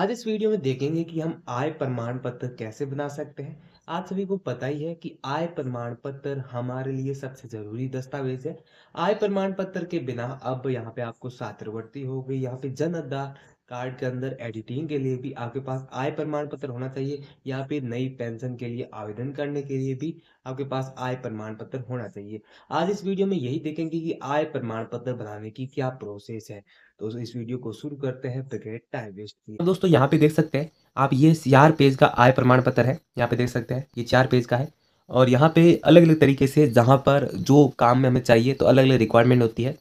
आज इस वीडियो में देखेंगे कि हम आय प्रमाण पत्र कैसे बना सकते हैं। आप सभी को पता ही है कि आय प्रमाण पत्र हमारे लिए सबसे ज़रूरी दस्तावेज है। आय प्रमाण पत्र के बिना अब यहाँ पे आपको छात्रवृत्ति हो गई, यहाँ पे जन आधार कार्ड के अंदर एडिटिंग के लिए भी आपके पास आय प्रमाण पत्र होना चाहिए, यहाँ पे नई पेंशन के लिए आवेदन करने के लिए भी आपके पास आय प्रमाण पत्र होना चाहिए। आज इस वीडियो में यही देखेंगे कि आय प्रमाण पत्र बनाने की क्या प्रोसेस है। तो इस वीडियो को शुरू करते हैं बगैर टाइम वेस्ट किए। दोस्तों यहाँ पे देख सकते हैं आप, ये 4 पेज का आय प्रमाण पत्र है। यहाँ पे देख सकते हैं ये 4 पेज का है और यहाँ पे अलग अलग तरीके से जहाँ पर जो काम में हमें चाहिए तो अलग अलग रिक्वायरमेंट होती है।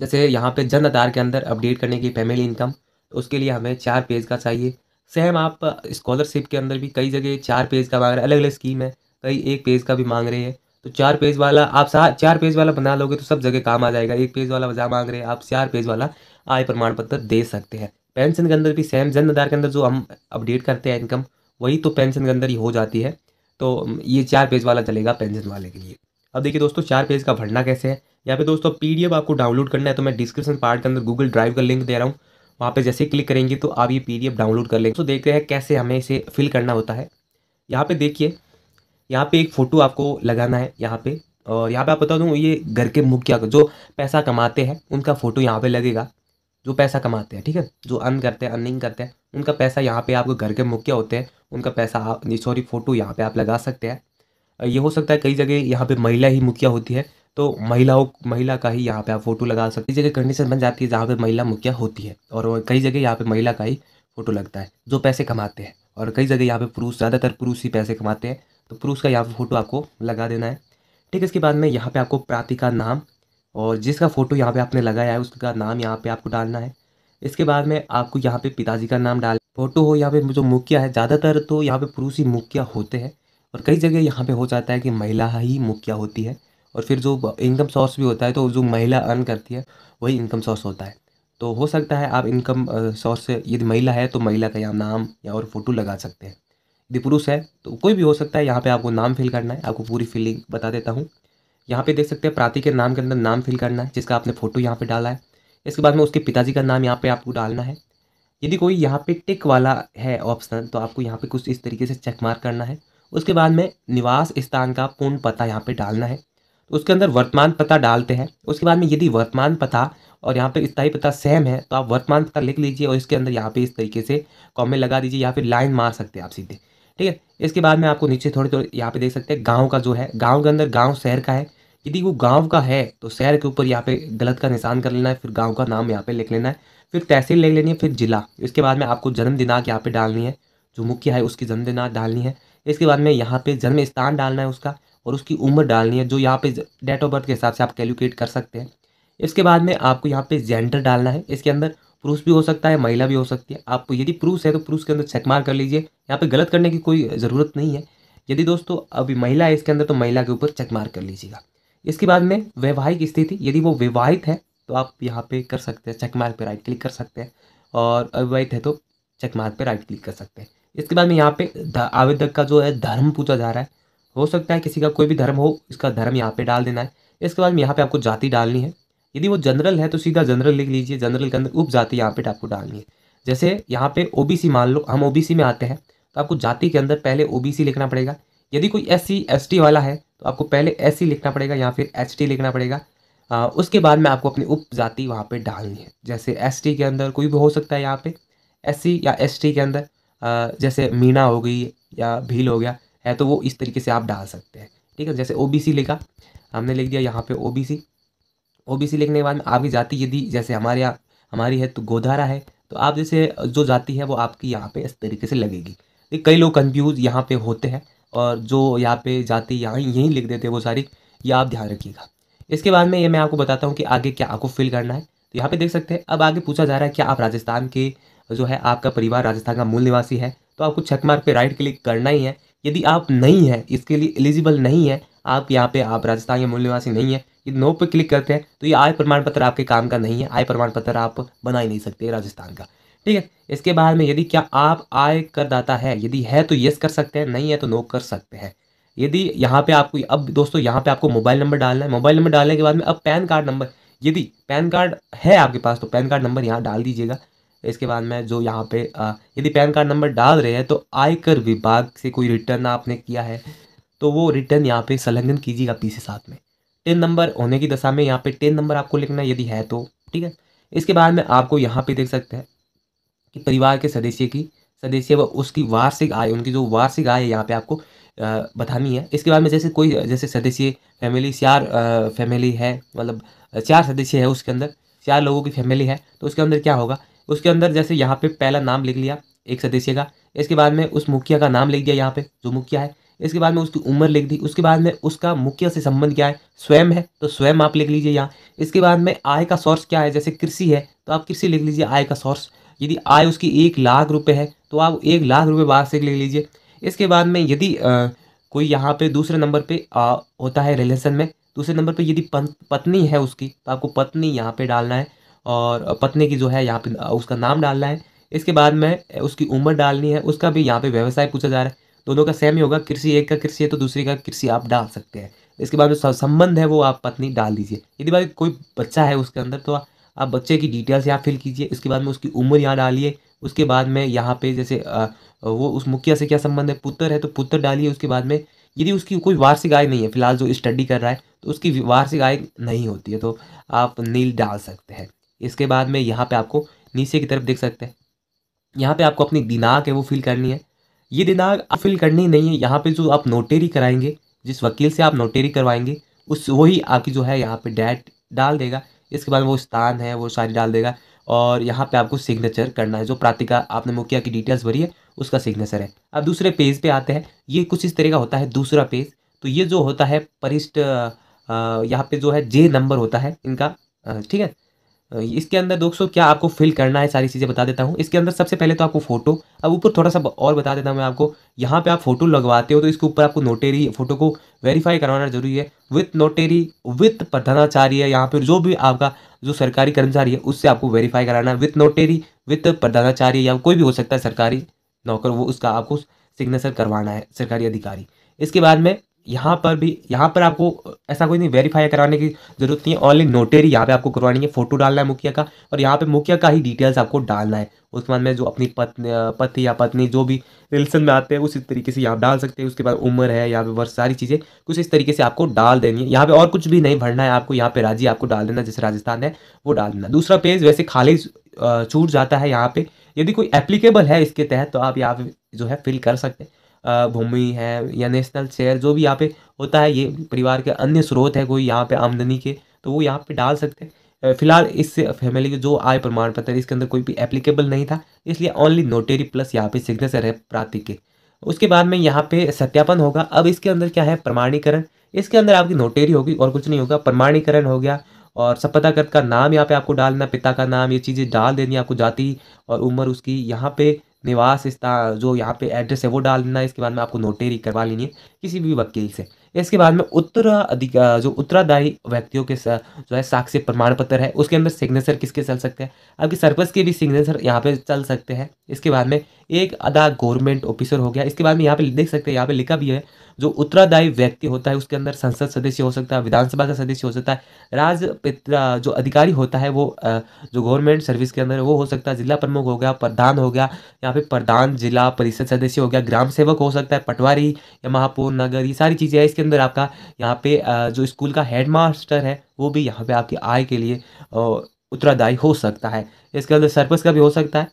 जैसे यहाँ पे जन आधार के अंदर अपडेट करने की फैमिली इनकम, उसके लिए हमें 4 पेज का चाहिए। सेम आप स्कॉलरशिप के अंदर भी कई जगह 4 पेज का मांग रहे हैं, अलग अलग स्कीम है, कई 1 पेज का भी मांग रहे हैं। तो 4 पेज वाला आप 4 पेज वाला बना लोगे तो सब जगह काम आ जाएगा। 1 पेज वाला वजह मांग रहे हैं, आप 4 पेज वाला आय प्रमाण पत्र दे सकते हैं। पेंशन के अंदर भी सेम, जन आधार के अंदर जो हम अपडेट करते हैं इनकम, वही तो पेंशन के अंदर ही हो जाती है। तो ये 4 पेज वाला चलेगा पेंशन वाले के लिए। अब देखिए दोस्तों 4 पेज का भरना कैसे है। यहाँ पे दोस्तों पीडीएफ आपको डाउनलोड करना है, तो मैं डिस्क्रिप्शन पार्ट के अंदर गूगल ड्राइव का लिंक दे रहा हूँ, वहाँ पे जैसे क्लिक करेंगे तो आप ये पीडीएफ डाउनलोड कर लेंगे। तो देखते हैं कैसे हमें इसे फिल करना होता है। यहाँ पे देखिए, यहाँ पे एक फ़ोटो आपको लगाना है यहाँ पे, और यहाँ पे आप बता दूँ ये घर के मुखिया जो पैसा कमाते हैं उनका फ़ोटो यहाँ पर लगेगा। जो पैसा कमाते हैं, ठीक है, जो अर्न करते हैं, अर्निंग करते हैं, उनका पैसा यहाँ पर, आपको घर के मुखिया होते हैं उनका पैसा, सॉरी फ़ोटो यहाँ पर आप लगा सकते हैं। ये हो सकता है कई जगह यहाँ पे महिला ही मुखिया होती है, तो महिला का ही यहाँ पे आप फोटो लगा सकते हैं। जगह कंडीशन बन जाती है जहाँ पे महिला मुखिया होती है, और कई जगह यहाँ पे महिला का ही फोटो लगता है जो पैसे कमाते हैं, और कई जगह यहाँ पे पुरुष, ज़्यादातर पुरुष ही पैसे कमाते हैं, तो पुरुष का यहाँ पे फ़ोटो आपको लगा देना है। ठीक है, इसके बाद में यहाँ पर आपको प्रार्थी का नाम और जिसका फ़ोटो यहाँ पर आपने लगाया है उसका नाम यहाँ पर आपको डालना है। इसके बाद में आपको यहाँ पर पिताजी का नाम डाल, फोटो हो यहाँ पर जो मुखिया है, ज़्यादातर तो यहाँ पर पुरुष ही मुखिया होते हैं, और कई जगह यहाँ पे हो जाता है कि महिला ही मुखिया होती है। और फिर जो इनकम सोर्स भी होता है, तो जो महिला अर्न करती है वही इनकम सोर्स होता है। तो हो सकता है आप इनकम सोर्स से यदि महिला है तो महिला का यहाँ नाम या और फ़ोटो लगा सकते हैं। यदि पुरुष है तो कोई भी हो सकता है। यहाँ पे आपको नाम फिल करना है, आपको पूरी फिलिंग बता देता हूँ। यहाँ पर देख सकते हैं प्रार्थी के नाम के अंदर नाम फिल करना है जिसका आपने फ़ोटो यहाँ पर डाला है। इसके बाद में उसके पिताजी का नाम यहाँ पर आपको डालना है। यदि कोई यहाँ पर टिक वाला है ऑप्शन, तो आपको यहाँ पर कुछ इस तरीके से चेक मार्क करना है। उसके बाद में निवास स्थान का पूर्ण पता यहाँ पे डालना है, तो उसके अंदर वर्तमान पता डालते हैं। उसके बाद में यदि वर्तमान पता और यहाँ पे स्थायी पता सेम है तो आप वर्तमान पता लिख लीजिए, और इसके अंदर यहाँ पे इस तरीके से कॉमेंट लगा दीजिए या फिर लाइन मार सकते हैं आप सीधे। ठीक है, इसके बाद में आपको नीचे थोड़े थोड़े यहाँ पे देख सकते हैं गाँव का जो है, गाँव के अंदर गाँव शहर का है, यदि वो गाँव का है तो शहर के ऊपर यहाँ पे गलत का निशान कर लेना है, फिर गाँव का नाम यहाँ पे लिख लेना है, फिर तहसील लिख लेनी है, फिर जिला। इसके बाद में आपको जन्म दिनांक यहाँ पे डालनी है, जो मुखिया है उसकी जन्म दिनांक डालनी है। इसके बाद में यहाँ पे जन्म स्थान डालना है उसका, और उसकी उम्र डालनी है, जो यहाँ पे डेट ऑफ बर्थ के हिसाब से आप कैलकुलेट कर सकते हैं। इसके बाद में आपको यहाँ पे जेंडर डालना है, इसके अंदर पुरुष भी हो सकता है महिला भी हो सकती है। आप यदि पुरुष है तो पुरुष के अंदर चेक मार्क कर लीजिए, यहाँ पे गलत करने की कोई ज़रूरत नहीं है। यदि दोस्तों अभी महिला है इसके अंदर तो महिला के ऊपर चेक मार्क कर लीजिएगा। इसके बाद में वैवाहिक स्थिति, यदि वो विवाहित है तो आप यहाँ पर कर सकते हैं चेक मार्क पर राइट क्लिक कर सकते हैं, और अविवाहित है तो चेक मार्क पर राइट क्लिक कर सकते हैं। इसके बाद में यहाँ पे आवेदक का जो है धर्म पूछा जा रहा है, हो सकता है किसी का कोई भी धर्म हो, इसका धर्म यहाँ पे डाल देना है। इसके बाद में यहाँ पे आपको जाति डालनी है, यदि वो जनरल है तो सीधा जनरल लिख लीजिए, जनरल के अंदर उप जाति यहाँ पे आपको डालनी है। जैसे यहाँ पे ओबीसी, मान लो हम ओबीसी में आते हैं तो आपको जाति के अंदर पहले ओबीसी लिखना पड़ेगा। यदि कोई एससी एसटी वाला है तो आपको पहले एससी लिखना पड़ेगा या फिर एचटी लिखना पड़ेगा। उसके बाद में आपको अपनी उप जाति वहाँ पर डालनी है, जैसे एसटी के अंदर कोई भी हो सकता है, यहाँ पे एससी या एसटी के अंदर जैसे मीना हो गई या भील हो गया है, तो वो इस तरीके से आप डाल सकते हैं। ठीक है, जैसे ओबीसी लिखा हमने, लिख दिया यहाँ पे ओबीसी। ओबीसी लिखने के बाद में आपकी जाति यदि जैसे हमारे यहाँ हमारी है तो गोधारा है, तो आप जैसे जो जाति है वो आपकी यहाँ पे इस तरीके से लगेगी। कई लोग कंफ्यूज यहाँ पे होते हैं और जो यहाँ पे जाति यहाँ यहीं लिख देते हैं वो सारी, ये आप ध्यान रखिएगा। इसके बाद में ये मैं आपको बताता हूँ कि आगे क्या आपको फिल करना है। तो यहाँ पर देख सकते हैं अब आगे पूछा जा रहा है क्या आप राजस्थान के जो है आपका परिवार राजस्थान का मूल निवासी है, तो आपको चेक मार्क पे राइट क्लिक करना ही है। यदि आप नहीं हैं, इसके लिए एलिजिबल नहीं है, आप यहाँ पे आप राजस्थान के मूल निवासी नहीं है, ये नो पे क्लिक करते हैं तो ये आय प्रमाण पत्र आपके काम का नहीं है। आय प्रमाण पत्र आप बना ही नहीं सकते राजस्थान का। ठीक है, इसके बाद में यदि क्या आप आय करदाता है, यदि है तो येस कर सकते हैं, नहीं है तो नो कर सकते हैं। यदि यहाँ पर आपको, अब दोस्तों यहाँ पर आपको मोबाइल नंबर डालना है, मोबाइल नंबर डालने के बाद में अब पैन कार्ड नंबर, यदि पैन कार्ड है आपके पास तो पैन कार्ड नंबर यहाँ डाल दीजिएगा। इसके बाद में जो यहाँ पे यदि पैन कार्ड नंबर डाल रहे हैं तो आयकर विभाग से कोई रिटर्न आपने किया है तो वो रिटर्न यहाँ पे संलग्न कीजिएगा पी से साथ में। 10 नंबर होने की दशा में यहाँ पे 10 नंबर आपको लिखना है यदि है तो, ठीक है। इसके बाद में आपको यहाँ पे देख सकते हैं कि परिवार के सदस्य की सदस्य व उसकी वार्षिक आय, उनकी जो वार्षिक आय है यहाँ पे आपको बतानी है। इसके बाद में जैसे कोई जैसे सदस्य फैमिली 4 फैमिली है, मतलब 4 सदस्य है, उसके अंदर 4 लोगों की फैमिली है तो उसके अंदर क्या होगा, उसके अंदर जैसे यहाँ पे पहला नाम लिख लिया एक सदस्य का, इसके बाद में उस मुखिया का नाम लिख दिया यहाँ पे जो मुखिया है, इसके बाद में उसकी उम्र लिख दी, उसके बाद में उसका मुखिया से संबंध क्या है, स्वयं है तो स्वयं आप लिख लीजिए यहाँ। इसके बाद में आय का सोर्स क्या है, जैसे कृषि है तो आप कृषि लिख लीजिए आय का सोर्स, यदि आय उसकी 1 लाख रुपए है तो आप 1 लाख रुपए वार्षिक लिख लीजिए। इसके बाद में यदि कोई यहाँ पे दूसरे नंबर पे होता है रिलेशन में, दूसरे नंबर पे यदि पत्नी है उसकी तो आपको पत्नी यहाँ पे डालना है और पत्नी की जो है यहाँ पे उसका नाम डालना है। इसके बाद में उसकी उम्र डालनी है, उसका भी यहाँ पे व्यवसाय पूछा जा रहा है, दोनों का सेम ही होगा, कृषि एक का कृषि है तो दूसरे का कृषि आप डाल सकते हैं। इसके बाद जो संबंध है वो आप पत्नी डाल दीजिए। यदि भाई कोई बच्चा है उसके अंदर तो आप बच्चे की डिटेल्स यहाँ फिल कीजिए। इसके बाद में उसकी उम्र यहाँ डालिए, उसके बाद में यहाँ पे जैसे वो उस मुखिया से क्या संबंध है, पुत्र है तो पुत्र डालिए। उसके बाद में यदि उसकी कोई वार्षिक आय नहीं है, फिलहाल जो स्टडी कर रहा है तो उसकी वार्षिक आय नहीं होती है तो आप नील डाल सकते हैं। इसके बाद में यहाँ पे आपको नीचे की तरफ देख सकते हैं, यहाँ पे आपको अपनी दिनांक है वो फिल करनी है। ये दिनांक फिल करनी नहीं है, यहाँ पे जो आप नोटेरी कराएंगे, जिस वकील से आप नोटेरी करवाएंगे उस वही आपकी जो है यहाँ पे डेट डाल देगा। इसके बाद वो स्थान है वो सारी डाल देगा और यहाँ पे आपको सिग्नेचर करना है, जो प्रातिका आपने मुखिया की डिटेल्स भरी है उसका सिग्नेचर है। अब दूसरे पेज पे आते हैं, ये कुछ इस तरह का होता है दूसरा पेज। तो ये जो होता है परिष्ट यहाँ पे जो है J नंबर होता है इनका, ठीक है। इसके अंदर दोस्तों क्या आपको फिल करना है सारी चीज़ें बता देता हूँ। इसके अंदर सबसे पहले तो आपको फ़ोटो, अब ऊपर थोड़ा सा और बता देता हूँ मैं आपको, यहाँ पे आप फ़ोटो लगवाते हो तो इसके ऊपर आपको नोटेरी फ़ोटो को वेरीफाई करवाना जरूरी है विथ नोटेरी विथ प्रधानाचार्य। यहाँ पर जो भी आपका जो सरकारी कर्मचारी है उससे आपको वेरीफाई कराना है विथ नोटेरी विथ प्रधानाचार्य, या कोई भी हो सकता है सरकारी नौकर, वो उसका आपको सिग्नेचर करवाना है सरकारी अधिकारी। इसके बाद में यहाँ पर भी, यहाँ पर आपको ऐसा कोई नहीं वेरीफाई कराने की जरूरत नहीं है, ऑनली नोटेरी यहाँ पे आपको करवानी है। फ़ोटो डालना है मुखिया का और यहाँ पे मुखिया का ही डिटेल्स आपको डालना है। उसके बाद में जो अपनी पति या पत्नी जो भी रिलेशन में आते हैं उसी तरीके से यहाँ डाल सकते हैं। उसके बाद उम्र है यहाँ पे वर्ष, सारी चीज़ें कुछ इस तरीके से आपको डाल देनी है। यहाँ पे और कुछ भी नहीं भरना है आपको, यहाँ पे राज्य आपको डाल देना, जैसे राजस्थान है वो डाल देना। दूसरा पेज वैसे खाली छूट जाता है यहाँ पे, यदि कोई एप्लीकेबल है इसके तहत तो आप यहाँ पे जो है फिल कर सकते हैं। भूमि है या नेशनल शेयर, जो भी यहाँ पे होता है, ये परिवार के अन्य स्रोत है कोई यहाँ पे आमदनी के, तो वो यहाँ पे डाल सकते हैं। फिलहाल इस फैमिली के जो आय प्रमाण पत्र इसके अंदर कोई भी एप्लीकेबल नहीं था, इसलिए ओनली नोटेरी प्लस यहाँ पे सिग्नेचर है प्रातिक के। उसके बाद में यहाँ पे सत्यापन होगा। अब इसके अंदर क्या है, प्रमाणीकरण। इसके अंदर आपकी नोटेरी होगी और कुछ नहीं होगा, प्रमाणीकरण हो गया और संपदाकृत का नाम यहाँ पे आपको डालना, पिता का नाम, ये चीज़ें डाल देनी आपको, जाति और उम्र उसकी, यहाँ पे निवास स्थान जो यहाँ पे एड्रेस है वो डाल देना। इसके बाद में आपको नोटेरी करवा लेनी है किसी भी वकील से। इसके बाद में उत्तराधिकार जो उत्तरादायी व्यक्तियों के जो है साक्ष्य प्रमाण पत्र है उसके अंदर सिग्नेचर किसके चल सकते हैं, आपके सरपंच के भी सिग्नेचर यहाँ पे चल सकते हैं। इसके बाद में एक आधा गवर्नमेंट ऑफिसर हो गया। इसके बाद में यहाँ पे देख सकते हैं, यहाँ पे लिखा भी है जो उत्तरादायी व्यक्ति होता है उसके अंदर संसद सदस्य हो सकता है, विधानसभा का सदस्य हो सकता है, राजपिता जो अधिकारी होता है वो जो गवर्नमेंट सर्विस के अंदर वो हो सकता है, जिला प्रमुख हो गया, प्रधान हो गया, यहाँ पे प्रधान, जिला परिषद सदस्य हो गया, ग्राम सेवक हो सकता है, पटवारी या महापौर, नगर, ये सारी चीज़ें हैं। इसके अंदर आपका यहाँ पे जो स्कूल का हेडमास्टर है वो भी यहाँ पे आपकी आय के लिए उत्तरादायी हो सकता है। इसके अंदर सरपंच का भी हो सकता है।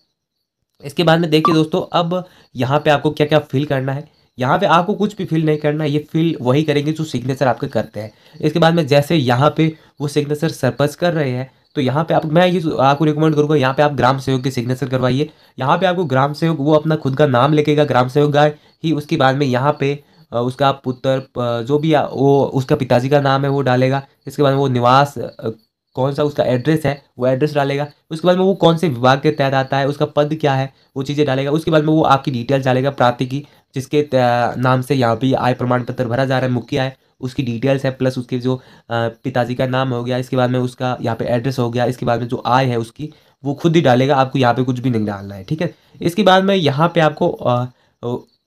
इसके बाद में देखिए दोस्तों, अब यहाँ पे आपको क्या क्या फिल करना है, यहाँ पे आपको कुछ भी फिल नहीं करना, ये फिल वही करेंगे जो सिग्नेचर आपके करते हैं। इसके बाद में जैसे यहाँ पे वो सिग्नेचर सरपंच कर रहे हैं तो यहाँ पे आप, मैं ये आपको रिकमेंड करूँगा, यहाँ पे आप ग्राम सेवक के सिग्नेचर करवाइए। यहाँ पे आपको ग्राम सेवक वो अपना खुद का नाम लिखेगा, ग्राम सेवक गाय ही। उसके बाद में यहाँ पे उसका पुत्र जो भी वो उसका पिताजी का नाम है वो डालेगा। इसके बाद में वो निवास कौन सा उसका एड्रेस है वो एड्रेस डालेगा। उसके बाद में वो कौन से विभाग के तहत आता है, उसका पद क्या है, वो चीज़ें डालेगा। उसके बाद में वो आपकी डिटेल्स डालेगा, प्रातिकी जिसके नाम से यहाँ पे आय प्रमाण पत्र भरा जा रहा है, मुखिया है उसकी डिटेल्स है, प्लस उसके जो पिताजी का नाम हो गया। इसके बाद में उसका यहाँ पे एड्रेस हो गया। इसके बाद में जो आय है उसकी वो खुद ही डालेगा, आपको यहाँ पे कुछ भी नहीं डालना है, ठीक है। इसके बाद में यहाँ पे आपको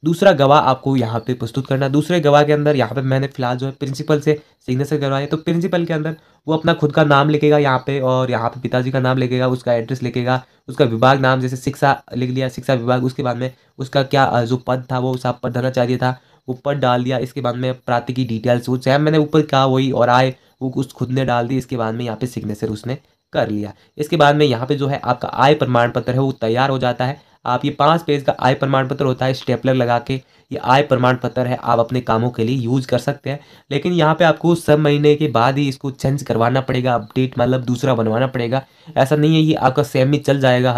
दूसरा गवाह आपको यहाँ पे प्रस्तुत करना। दूसरे गवाह के अंदर यहाँ पे मैंने फिलहाल जो है प्रिंसिपल से सिग्नेचर करवाए, तो प्रिंसिपल के अंदर वो अपना खुद का नाम लिखेगा यहाँ पे, और यहाँ पे पिताजी का नाम लिखेगा, उसका एड्रेस लिखेगा, उसका विभाग नाम जैसे शिक्षा लिख लिया, शिक्षा विभाग। उसके बाद में उसका क्या जो पद था वो सब पद धनाचार्य था, वो पद डाल दिया। इसके बाद में प्रार्थी की डिटेल्स वो चाहे मैंने ऊपर कहा वही और आय वो उस खुद ने डाल दी। इसके बाद में यहाँ पे सिग्नेचर उसने कर लिया। इसके बाद में यहाँ पे जो है आपका आय प्रमाण पत्र है वो तैयार हो जाता है। आप ये 5 पेज का आय प्रमाण पत्र होता है, स्टेपलर लगा के ये आय प्रमाण पत्र है आप अपने कामों के लिए यूज़ कर सकते हैं। लेकिन यहाँ पे आपको सब महीने के बाद ही इसको चेंज करवाना पड़ेगा, अपडेट मतलब दूसरा बनवाना पड़ेगा। ऐसा नहीं है ये आपका सेम ही चल जाएगा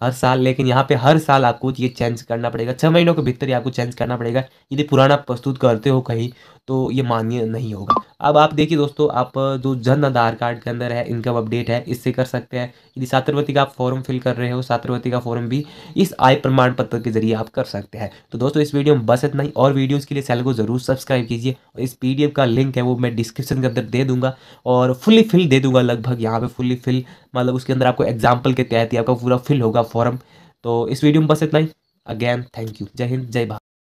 हर साल, लेकिन यहाँ पे हर साल आपको ये चेंज करना पड़ेगा। 6 महीनों के भीतर ही आपको चेंज करना पड़ेगा। यदि पुराना प्रस्तुत करते हो कहीं तो ये मान्य नहीं होगा। अब आप देखिए दोस्तों, आप जो जन आधार कार्ड के अंदर है इनकम अपडेट है इससे कर सकते हैं। यदि छात्रवृत्ति का आप फॉर्म फिल कर रहे हो, छात्रवृत्ति का फॉर्म भी इस आय प्रमाण पत्र के जरिए आप कर सकते हैं। तो दोस्तों इस वीडियो में बस इतना ही, और वीडियोस के लिए चैनल को जरूर सब्सक्राइब कीजिए। और इस पीडीएफ का लिंक है वो मैं डिस्क्रिप्शन के अंदर दे दूंगा और फुली फिल दे दूंगा। लगभग यहाँ पे फुली फिल मतलब उसके अंदर आपको एग्जाम्पल के तहत ही आपका पूरा फिल होगा फॉर्म। तो इस वीडियो में बस इतना ही। Again thank you. जय हिंद, जय भारत।